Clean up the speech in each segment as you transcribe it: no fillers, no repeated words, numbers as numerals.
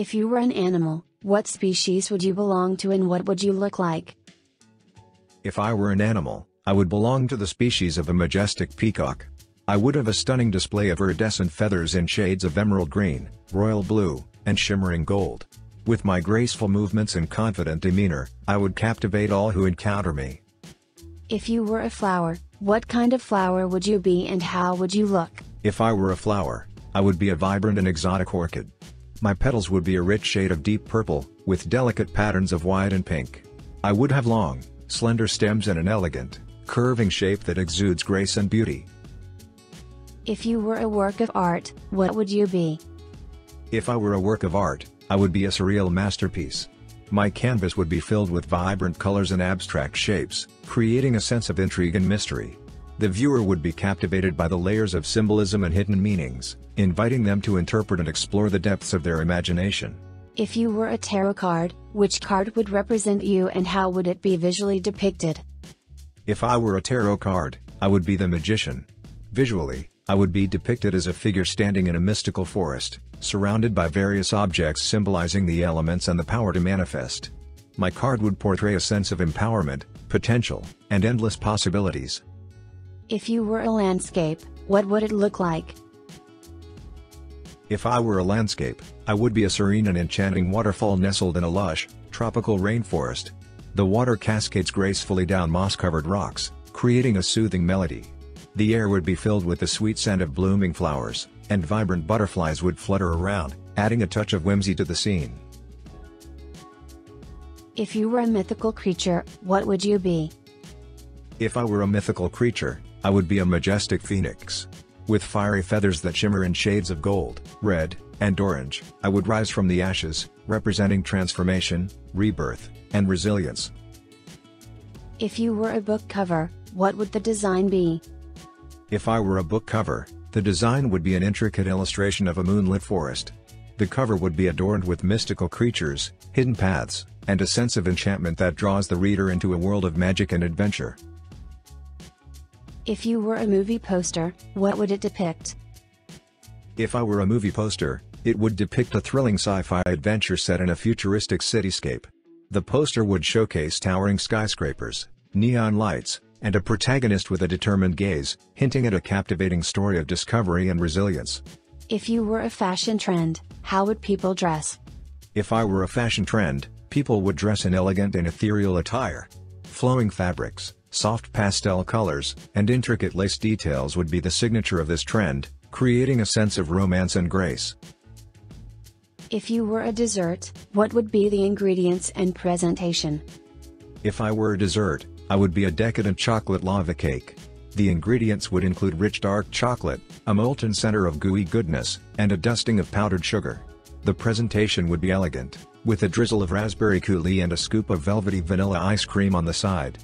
If you were an animal, what species would you belong to and what would you look like? If I were an animal, I would belong to the species of a majestic peacock. I would have a stunning display of iridescent feathers in shades of emerald green, royal blue, and shimmering gold. With my graceful movements and confident demeanor, I would captivate all who encounter me. If you were a flower, what kind of flower would you be and how would you look? If I were a flower, I would be a vibrant and exotic orchid. My petals would be a rich shade of deep purple, with delicate patterns of white and pink. I would have long, slender stems and an elegant, curving shape that exudes grace and beauty. If you were a work of art, what would you be? If I were a work of art, I would be a surreal masterpiece. My canvas would be filled with vibrant colors and abstract shapes, creating a sense of intrigue and mystery. The viewer would be captivated by the layers of symbolism and hidden meanings, inviting them to interpret and explore the depths of their imagination. If you were a tarot card, which card would represent you and how would it be visually depicted? If I were a tarot card, I would be the magician. Visually, I would be depicted as a figure standing in a mystical forest, surrounded by various objects symbolizing the elements and the power to manifest. My card would portray a sense of empowerment, potential, and endless possibilities. If you were a landscape, what would it look like? If I were a landscape, I would be a serene and enchanting waterfall nestled in a lush, tropical rainforest. The water cascades gracefully down moss-covered rocks, creating a soothing melody. The air would be filled with the sweet scent of blooming flowers, and vibrant butterflies would flutter around, adding a touch of whimsy to the scene. If you were a mythical creature, what would you be? If I were a mythical creature, I would be a majestic phoenix. With fiery feathers that shimmer in shades of gold, red, and orange, I would rise from the ashes, representing transformation, rebirth, and resilience. If you were a book cover, what would the design be? If I were a book cover, the design would be an intricate illustration of a moonlit forest. The cover would be adorned with mystical creatures, hidden paths, and a sense of enchantment that draws the reader into a world of magic and adventure. If you were a movie poster, what would it depict? If I were a movie poster, it would depict a thrilling sci-fi adventure set in a futuristic cityscape. The poster would showcase towering skyscrapers, neon lights, and a protagonist with a determined gaze, hinting at a captivating story of discovery and resilience. If you were a fashion trend, how would people dress? If I were a fashion trend, people would dress in elegant and ethereal attire. Flowing fabrics, soft pastel colors, and intricate lace details would be the signature of this trend, creating a sense of romance and grace. If you were a dessert, what would be the ingredients and presentation? If I were a dessert, I would be a decadent chocolate lava cake. The ingredients would include rich dark chocolate, a molten center of gooey goodness, and a dusting of powdered sugar. The presentation would be elegant, with a drizzle of raspberry coulis and a scoop of velvety vanilla ice cream on the side.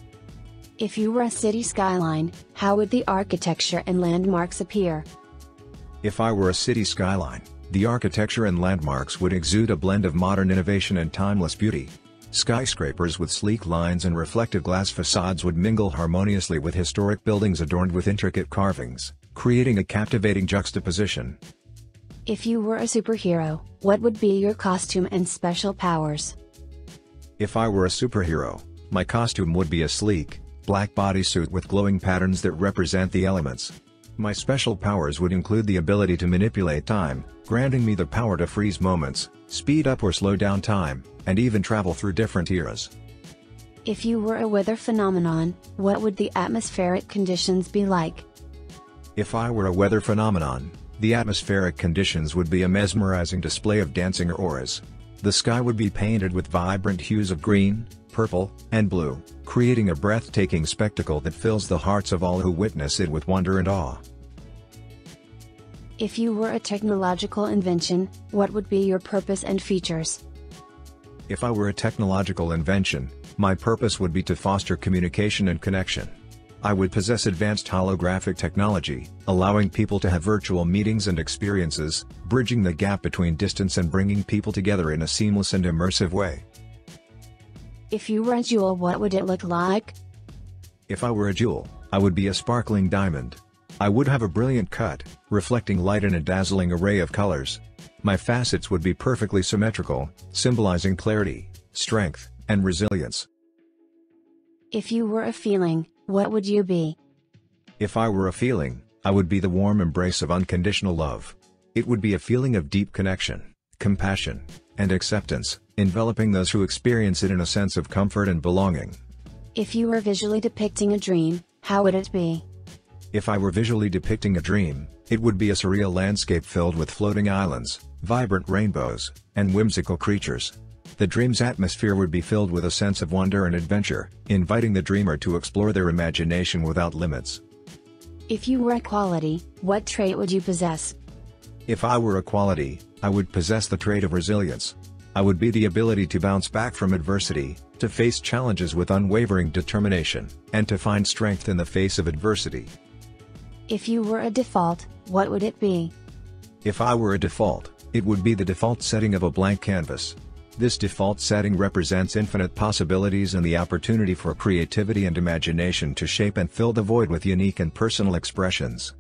If you were a city skyline, how would the architecture and landmarks appear? If I were a city skyline, the architecture and landmarks would exude a blend of modern innovation and timeless beauty. Skyscrapers with sleek lines and reflective glass facades would mingle harmoniously with historic buildings adorned with intricate carvings, creating a captivating juxtaposition. If you were a superhero, what would be your costume and special powers? If I were a superhero, my costume would be a sleek, black bodysuit with glowing patterns that represent the elements. My special powers would include the ability to manipulate time, granting me the power to freeze moments, speed up or slow down time, and even travel through different eras. If you were a weather phenomenon, what would the atmospheric conditions be like? If I were a weather phenomenon, the atmospheric conditions would be a mesmerizing display of dancing auroras. The sky would be painted with vibrant hues of green, purple, and blue, creating a breathtaking spectacle that fills the hearts of all who witness it with wonder and awe. If you were a technological invention, what would be your purpose and features? If I were a technological invention, my purpose would be to foster communication and connection. I would possess advanced holographic technology, allowing people to have virtual meetings and experiences, bridging the gap between distance and bringing people together in a seamless and immersive way. If you were a jewel, what would it look like? If I were a jewel, I would be a sparkling diamond. I would have a brilliant cut, reflecting light in a dazzling array of colors. My facets would be perfectly symmetrical, symbolizing clarity, strength, and resilience. If you were a feeling, what would you be? If I were a feeling, I would be the warm embrace of unconditional love. It would be a feeling of deep connection, compassion, and acceptance, enveloping those who experience it in a sense of comfort and belonging. If you were visually depicting a dream, how would it be? If I were visually depicting a dream, it would be a surreal landscape filled with floating islands, vibrant rainbows, and whimsical creatures. The dream's atmosphere would be filled with a sense of wonder and adventure, inviting the dreamer to explore their imagination without limits. If you were a quality, what trait would you possess? If I were a quality, I would possess the trait of resilience. I would be the ability to bounce back from adversity, to face challenges with unwavering determination, and to find strength in the face of adversity. If you were a default, what would it be? If I were a default, it would be the default setting of a blank canvas. This default setting represents infinite possibilities and the opportunity for creativity and imagination to shape and fill the void with unique and personal expressions.